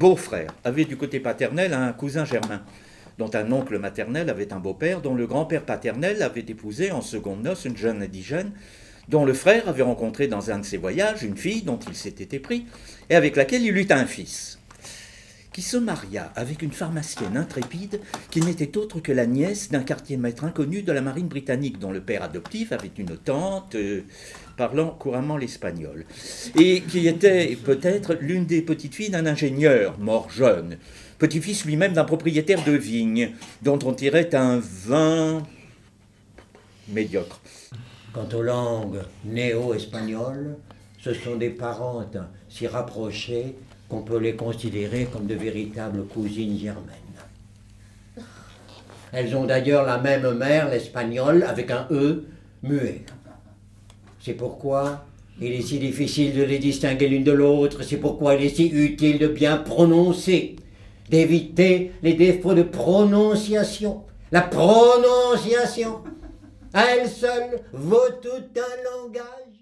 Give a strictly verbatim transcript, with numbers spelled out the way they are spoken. beau-frère avait du côté paternel un cousin germain, dont un oncle maternel avait un beau-père, dont le grand-père paternel avait épousé en seconde noce une jeune indigène, dont le frère avait rencontré dans un de ses voyages une fille dont il s'était épris, et avec laquelle il eut un fils, qui se maria avec une pharmacienne intrépide qui n'était autre que la nièce d'un quartier maître inconnu de la marine britannique, dont le père adoptif avait une tante euh, parlant couramment l'espagnol, et qui était peut-être l'une des petites filles d'un ingénieur mort jeune, petit-fils lui-même d'un propriétaire de vignes, dont on tirait un vin médiocre. Quant aux langues néo-espagnoles, ce sont des parentes si rapprochées qu'on peut les considérer comme de véritables cousines germaines. Elles ont d'ailleurs la même mère, l'espagnol, avec un E muet. C'est pourquoi il est si difficile de les distinguer l'une de l'autre, c'est pourquoi il est si utile de bien prononcer, d'éviter les défauts de prononciation. La prononciation, à elle seule, vaut tout un langage.